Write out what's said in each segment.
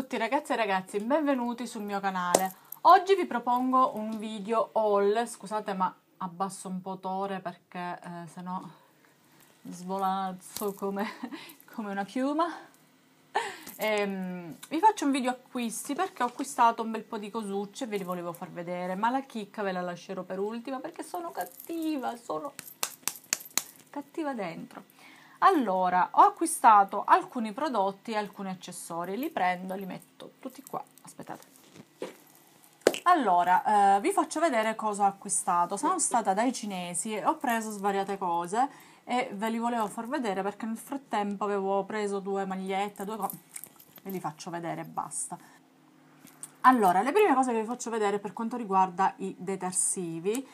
tutti ragazze e ragazzi, benvenuti sul mio canale. Oggi vi propongo un video haul, scusate ma abbasso un po' tore perché sennò svolazzo come una piuma. Vi faccio un video acquisti perché ho acquistato un bel po' di cosucce e ve li volevo far vedere, ma la chicca ve la lascerò per ultima perché sono cattiva, dentro. Allora, ho acquistato alcuni prodotti e alcuni accessori, li prendo, li metto tutti qua, aspettate. Allora, vi faccio vedere cosa ho acquistato. Sono stata dai cinesi e ho preso svariate cose e ve li volevo far vedere perché nel frattempo avevo preso due magliette, due cose, ve li faccio vedere e basta. Allora, le prime cose che vi faccio vedere per quanto riguarda i detersivi,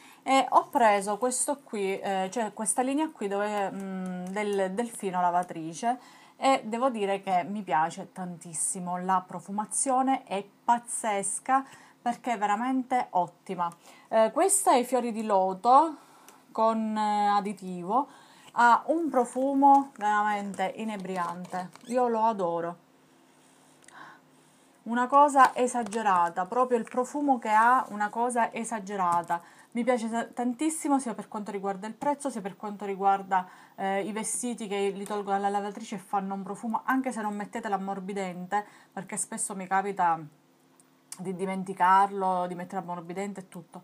ho preso questo qui, cioè questa linea qui dove, del Delfino lavatrice, e devo dire che mi piace tantissimo, la profumazione è pazzesca perché è veramente ottima. Questa è i fiori di loto con additivo, ha un profumo veramente inebriante, io lo adoro. Una cosa esagerata, proprio il profumo che ha, una cosa esagerata. Mi piace tantissimo sia per quanto riguarda il prezzo, sia per quanto riguarda i vestiti che li tolgo dalla lavatrice e fanno un profumo, anche se non mettete l'ammorbidente, perché spesso mi capita di dimenticarlo, di mettere l'ammorbidente e tutto.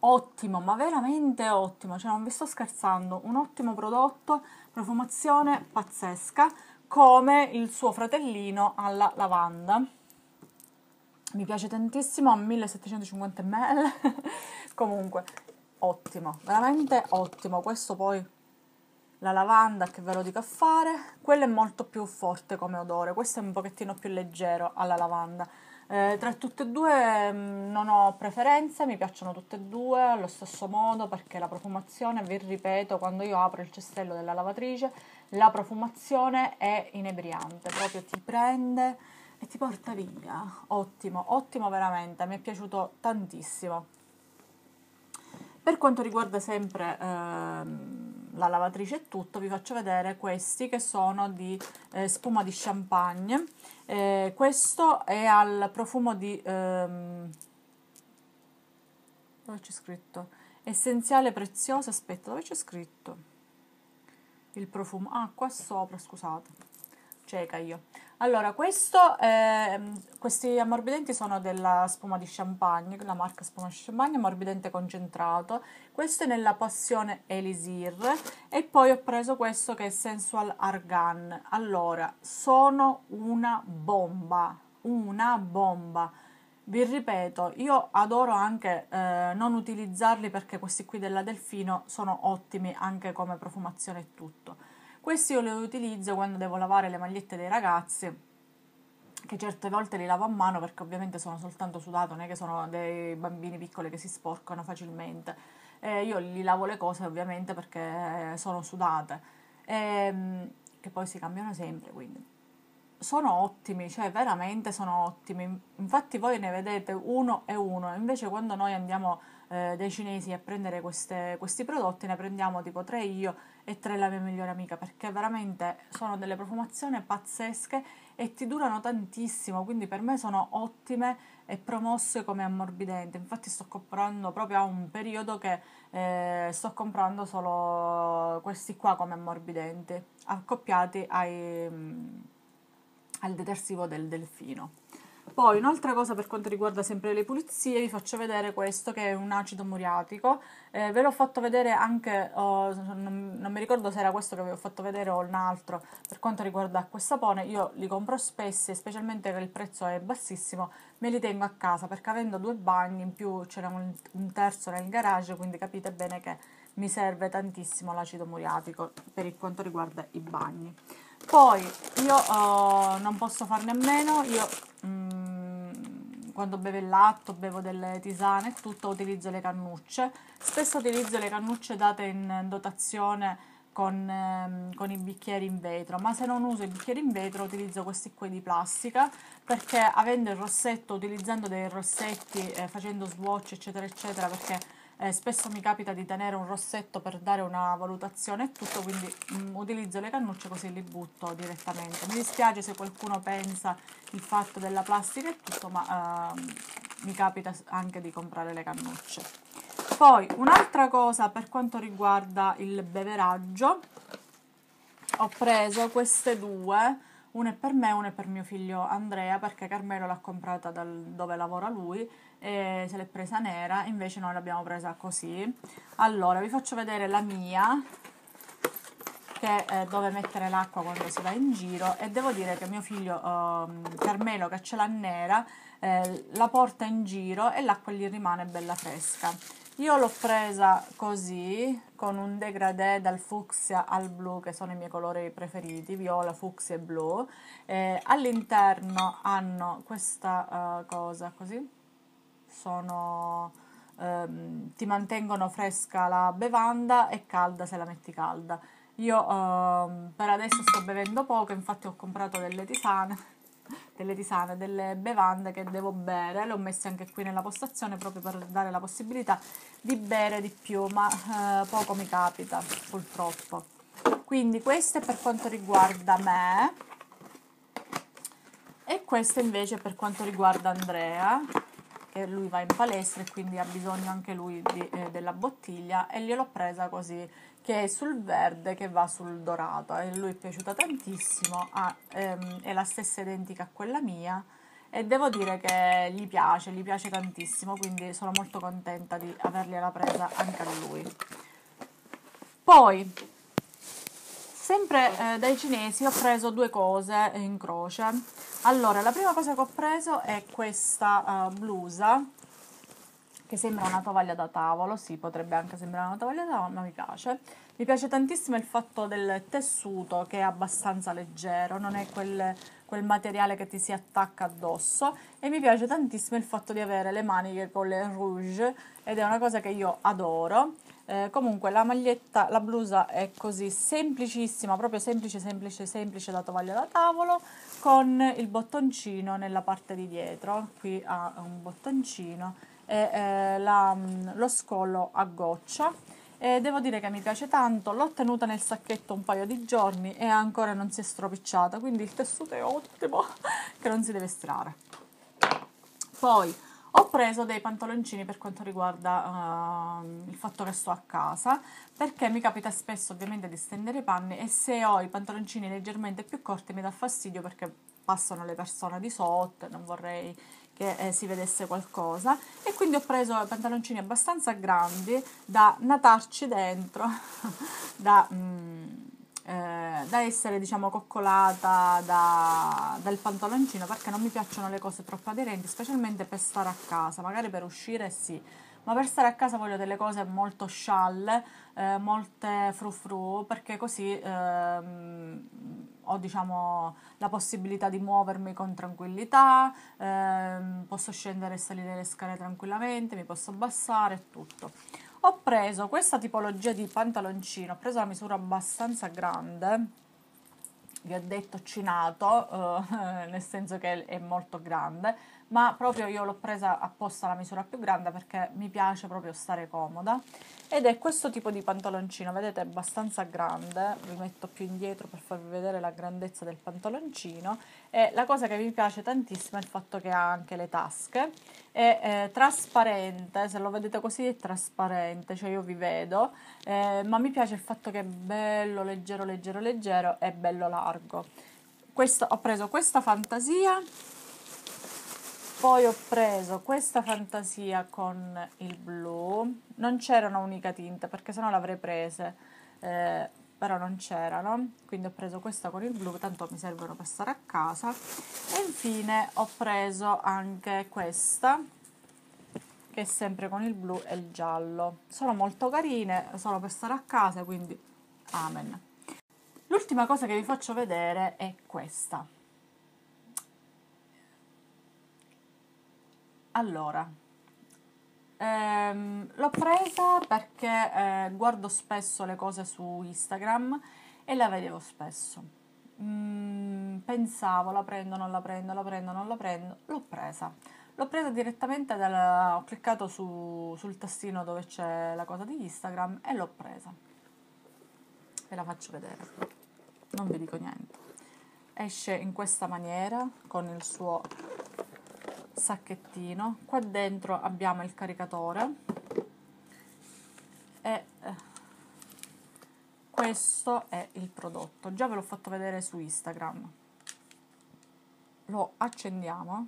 Ottimo, ma veramente ottimo, cioè non vi sto scherzando, un ottimo prodotto, profumazione pazzesca, come il suo fratellino alla lavanda. Mi piace tantissimo, a 1750 ml, comunque ottimo, veramente ottimo. Questo poi la lavanda, che ve lo dico a fare, quello è molto più forte come odore, questo è un pochettino più leggero alla lavanda. Tra tutte e due non ho preferenze, mi piacciono tutte e due allo stesso modo perché la profumazione, vi ripeto, quando io apro il cestello della lavatrice, la profumazione è inebriante, proprio ti prende e ti porta via. Ottimo, ottimo veramente, mi è piaciuto tantissimo. Per quanto riguarda sempre la lavatrice e tutto, vi faccio vedere questi che sono di spuma di champagne. Questo è al profumo di dove c'è scritto? Essenziale prezioso, aspetta, dove c'è scritto? Il profumo, ah, qua sopra, scusate. Cieca io. Allora, questi ammorbidenti sono della spuma di champagne, la marca spuma di champagne, ammorbidente concentrato. Questo è nella passione Elisir, e poi ho preso questo che è Sensual Argan. Allora, sono una bomba, una bomba. Vi ripeto, io adoro anche non utilizzarli perché questi qui della Delfino sono ottimi anche come profumazione e tutto. Questi io li utilizzo quando devo lavare le magliette dei ragazzi, che certe volte li lavo a mano perché ovviamente sono soltanto sudato, non è che sono dei bambini piccoli che si sporcano facilmente. Io li lavo le cose ovviamente perché sono sudate, che poi si cambiano sempre, quindi sono ottimi, cioè veramente sono ottimi. Infatti voi ne vedete uno e uno, invece quando noi andiamo dai cinesi a prendere questi prodotti ne prendiamo tipo 3 io e 3 la mia migliore amica, perché veramente sono delle profumazioni pazzesche e ti durano tantissimo, quindi per me sono ottime e promosse come ammorbidente. Infatti sto comprando proprio a un periodo che sto comprando solo questi qua come ammorbidenti accoppiati al detersivo del Delfino. Poi un'altra cosa per quanto riguarda sempre le pulizie, vi faccio vedere questo che è un acido muriatico, ve l'ho fatto vedere anche, non mi ricordo se era questo che vi ho fatto vedere o un altro per quanto riguarda acqua e sapone. Io li compro spessi, specialmente che il prezzo è bassissimo, me li tengo a casa perché avendo due bagni in più c'era un terzo nel garage, quindi capite bene che mi serve tantissimo l'acido muriatico per quanto riguarda i bagni. Poi io non posso farne a meno, io quando bevo il latte, bevo delle tisane e tutto, utilizzo le cannucce. Spesso utilizzo le cannucce date in dotazione con i bicchieri in vetro, ma se non uso i bicchieri in vetro utilizzo questi qui di plastica, perché avendo il rossetto, utilizzando dei rossetti, facendo swatch eccetera eccetera, perché spesso mi capita di tenere un rossetto per dare una valutazione e tutto, quindi utilizzo le cannucce così li butto direttamente. Mi dispiace se qualcuno pensa il fatto della plastica e tutto, ma mi capita anche di comprare le cannucce. Poi un'altra cosa per quanto riguarda il beveraggio, ho preso queste due, una è per me e una è per mio figlio Andrea, perché Carmelo l'ha comprata dove lavora lui e se l'è presa nera, invece noi l'abbiamo presa così. Allora vi faccio vedere la mia, che è dove mettere l'acqua quando si va in giro, e devo dire che mio figlio Carmelo, che ce l'ha nera, la porta in giro e l'acqua gli rimane bella fresca. Io l'ho presa così, con un degradé dal fucsia al blu, che sono i miei colori preferiti, viola, fucsia e blu. All'interno hanno questa cosa così, sono, ti mantengono fresca la bevanda e calda se la metti calda. Io per adesso sto bevendo poco, infatti ho comprato delle bevande che devo bere, le ho messe anche qui nella postazione proprio per dare la possibilità di bere di più, ma poco mi capita purtroppo. Quindi questo è per quanto riguarda me e questo invece è per quanto riguarda Andrea, che lui va in palestra e quindi ha bisogno anche lui della bottiglia, e gliel'ho presa così, che è sul verde che va sul dorato, e lui è piaciuta tantissimo, è la stessa identica a quella mia e devo dire che gli piace tantissimo, quindi sono molto contenta di avergliela presa anche a lui. Poi sempre dai cinesi ho preso due cose in croce. Allora, la prima cosa che ho preso è questa blusa, che sembra una tovaglia da tavolo, sì, potrebbe anche sembrare una tovaglia da tavolo, ma mi piace. Mi piace tantissimo il fatto del tessuto, che è abbastanza leggero, non è quel materiale che ti si attacca addosso, e mi piace tantissimo il fatto di avere le maniche con le rouge, ed è una cosa che io adoro. Comunque la blusa è così, semplicissima, proprio semplice semplice semplice da tovaglia da tavolo, con il bottoncino nella parte di dietro, qui ha un bottoncino, e lo scollo a goccia, e devo dire che mi piace tanto. L'ho tenuta nel sacchetto un paio di giorni e ancora non si è stropicciata, quindi il tessuto è ottimo che non si deve strare. Poi ho preso dei pantaloncini per quanto riguarda il fatto che sto a casa, perché mi capita spesso ovviamente di stendere i panni, e se ho i pantaloncini leggermente più corti mi dà fastidio perché passano le persone di sotto, non vorrei che si vedesse qualcosa, e quindi ho preso pantaloncini abbastanza grandi da natarci dentro, da essere, diciamo, coccolata dal pantaloncino, perché non mi piacciono le cose troppo aderenti, specialmente per stare a casa. Magari per uscire sì, ma per stare a casa voglio delle cose molto scialle, molte frufru, perché così ho, diciamo, la possibilità di muovermi con tranquillità, posso scendere e salire le scale tranquillamente, mi posso abbassare e tutto. Ho preso questa tipologia di pantaloncino, ho preso la misura abbastanza grande, vi ho detto cinato, nel senso che è molto grande, ma proprio io l'ho presa apposta la misura più grande perché mi piace proprio stare comoda, ed è questo tipo di pantaloncino, vedete, è abbastanza grande, vi metto più indietro per farvi vedere la grandezza del pantaloncino, e la cosa che mi piace tantissimo è il fatto che ha anche le tasche, è trasparente, se lo vedete così è trasparente, cioè io vi vedo, ma mi piace il fatto che è bello leggero leggero leggero e bello largo. Ho preso questa fantasia. Poi ho preso questa fantasia con il blu, non c'era una unica tinta perché sennò l'avrei presa, però non c'erano, quindi ho preso questa con il blu, tanto mi servono per stare a casa. E infine ho preso anche questa, che è sempre con il blu e il giallo, sono molto carine, sono per stare a casa, quindi amen. L'ultima cosa che vi faccio vedere è questa. Allora, l'ho presa perché guardo spesso le cose su Instagram e la vedevo spesso. Pensavo, la prendo, non la prendo, la prendo, non la prendo, l'ho presa. L'ho presa direttamente dal, ho cliccato sul tastino dove c'è la cosa di Instagram e l'ho presa. Ve la faccio vedere, non vi dico niente. Esce in questa maniera con il suo sacchettino. Qua dentro abbiamo il caricatore e questo è il prodotto. Già ve l'ho fatto vedere su Instagram. Lo accendiamo.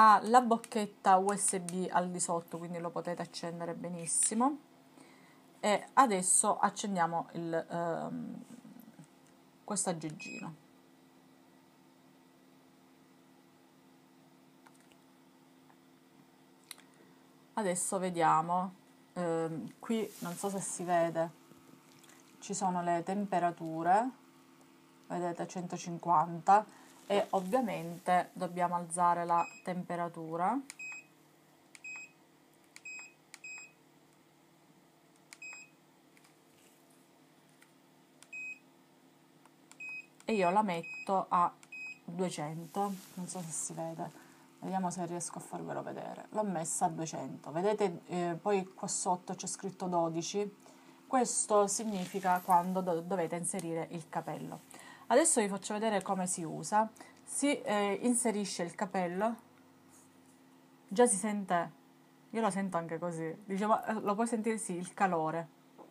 Ha la bocchetta USB al di sotto, quindi lo potete accendere benissimo. E adesso accendiamo questo aggeggino. Adesso vediamo. Qui non so se si vede, ci sono le temperature, vedete 150, e ovviamente dobbiamo alzare la temperatura e io la metto a 200, non so se si vede. Vediamo se riesco a farvelo vedere. L'ho messa a 200. Vedete, poi qua sotto c'è scritto 12. Questo significa quando dovete inserire il capello. Adesso vi faccio vedere come si usa. Si inserisce il capello. Già si sente, io lo sento anche così. Dicevo, lo puoi sentire, sì, il calore.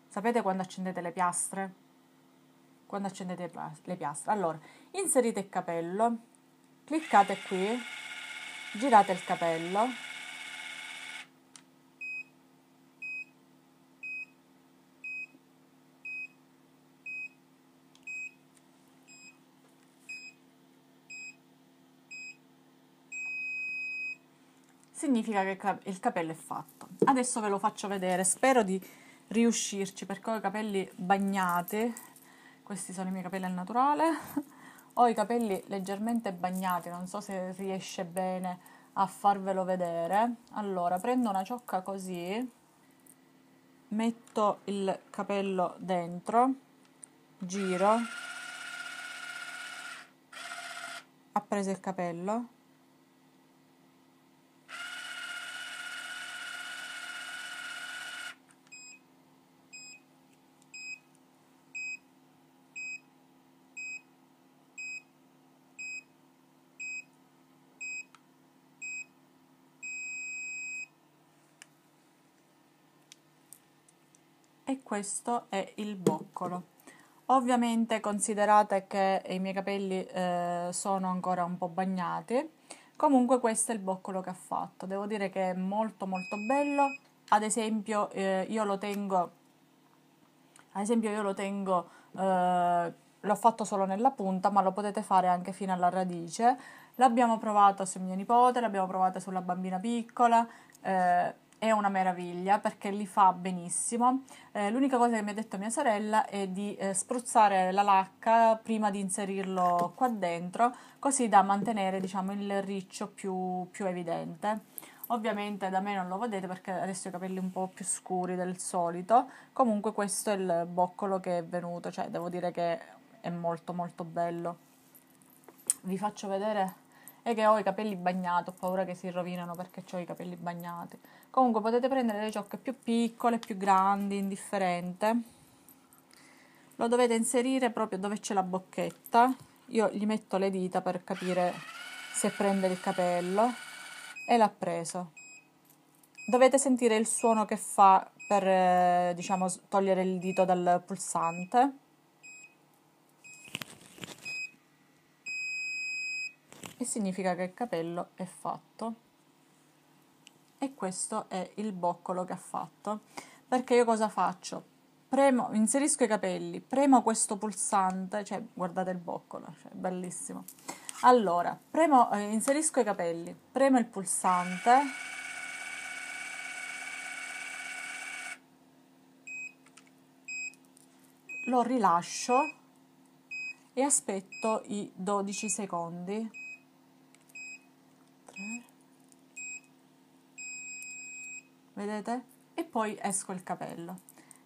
Sapete quando accendete le piastre? Quando accendete le piastre. Allora, inserite il capello. Cliccate qui. Girate il capello significa che il capello è fatto. Adesso ve lo faccio vedere, spero di riuscirci perché ho i capelli bagnati, questi sono i miei capelli al naturale. Ho i capelli leggermente bagnati, non so se riesce bene a farvelo vedere. Allora, prendo una ciocca così, metto il capello dentro, giro, ha preso il capello. E questo è il boccolo. Ovviamente considerate che i miei capelli sono ancora un po' bagnati, comunque questo è il boccolo che ha fatto. Devo dire che è molto molto bello. Ad esempio io lo tengo, l'ho fatto solo nella punta, ma lo potete fare anche fino alla radice. L'abbiamo provato su mia nipote, l'abbiamo provato sulla bambina piccola, è una meraviglia perché li fa benissimo. L'unica cosa che mi ha detto mia sorella è di spruzzare la lacca prima di inserirlo qua dentro, così da mantenere, diciamo, il riccio più evidente. Ovviamente da me non lo vedete perché adesso ho i capelli un po' più scuri del solito. Comunque questo è il boccolo che è venuto, cioè devo dire che è molto molto bello. Vi faccio vedere. E che ho i capelli bagnati, ho paura che si rovinano perché ho i capelli bagnati. Comunque potete prendere le ciocche più piccole, più grandi, indifferente. Lo dovete inserire proprio dove c'è la bocchetta. Io gli metto le dita per capire se prende il capello e l'ha preso. Dovete sentire il suono che fa per, diciamo, togliere il dito dal pulsante. E significa che il capello è fatto. E questo è il boccolo che ha fatto. Perché io cosa faccio? Premo, inserisco i capelli, premo questo pulsante, cioè guardate il boccolo, cioè, bellissimo. Allora, inserisco i capelli, premo il pulsante lo rilascio e aspetto i 12 secondi. Vedete? E poi esco il capello.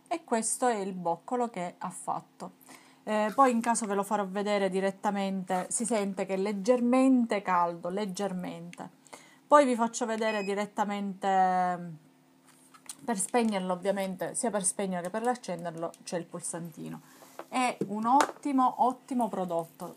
E questo è il boccolo che ha fatto. Poi in caso ve lo farò vedere direttamente, si sente che è leggermente caldo, leggermente. Poi vi faccio vedere direttamente, per spegnerlo ovviamente, sia per spegnerlo che per accenderlo c'è il pulsantino. È un ottimo prodotto,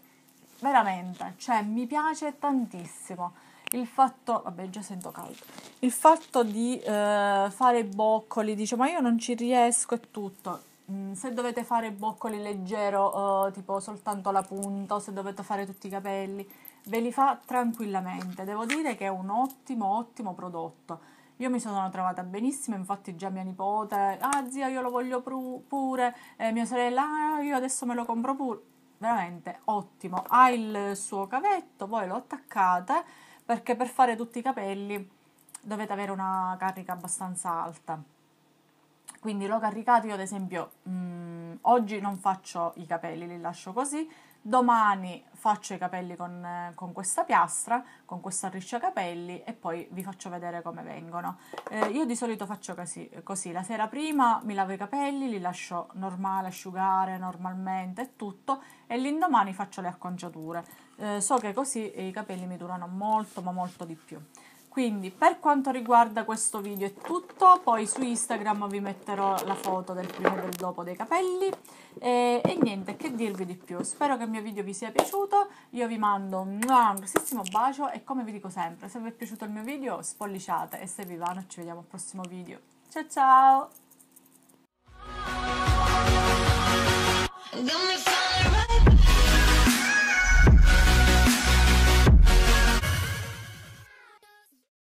veramente, cioè mi piace tantissimo. Il fatto, vabbè già sento caldo, il fatto di fare i boccoli, dice ma io non ci riesco e tutto. Se dovete fare boccoli leggero, tipo soltanto la punta, o se dovete fare tutti i capelli, ve li fa tranquillamente. Devo dire che è un ottimo prodotto. Io mi sono trovata benissimo, infatti già mia nipote, ah zia io lo voglio pure, mia sorella, ah, io adesso me lo compro pure. Veramente ottimo, ha il suo cavetto, poi lo attaccate, perché per fare tutti i capelli dovete avere una carica abbastanza alta. Quindi l'ho caricato io, ad esempio, oggi non faccio i capelli, li lascio così, domani faccio i capelli con questa piastra, con questa arricciacapelli e poi vi faccio vedere come vengono. Io di solito faccio così, la sera prima mi lavo i capelli, li lascio normale, asciugare normalmente e tutto, e l'indomani faccio le acconciature. So che così i capelli mi durano molto, ma molto di più. Quindi per quanto riguarda questo video è tutto, poi su Instagram vi metterò la foto del prima e del dopo dei capelli e niente, che dirvi di più. Spero che il mio video vi sia piaciuto, io vi mando un grossissimo bacio e come vi dico sempre, se vi è piaciuto il mio video spolliciate e se vi va noi ci vediamo al prossimo video. Ciao ciao!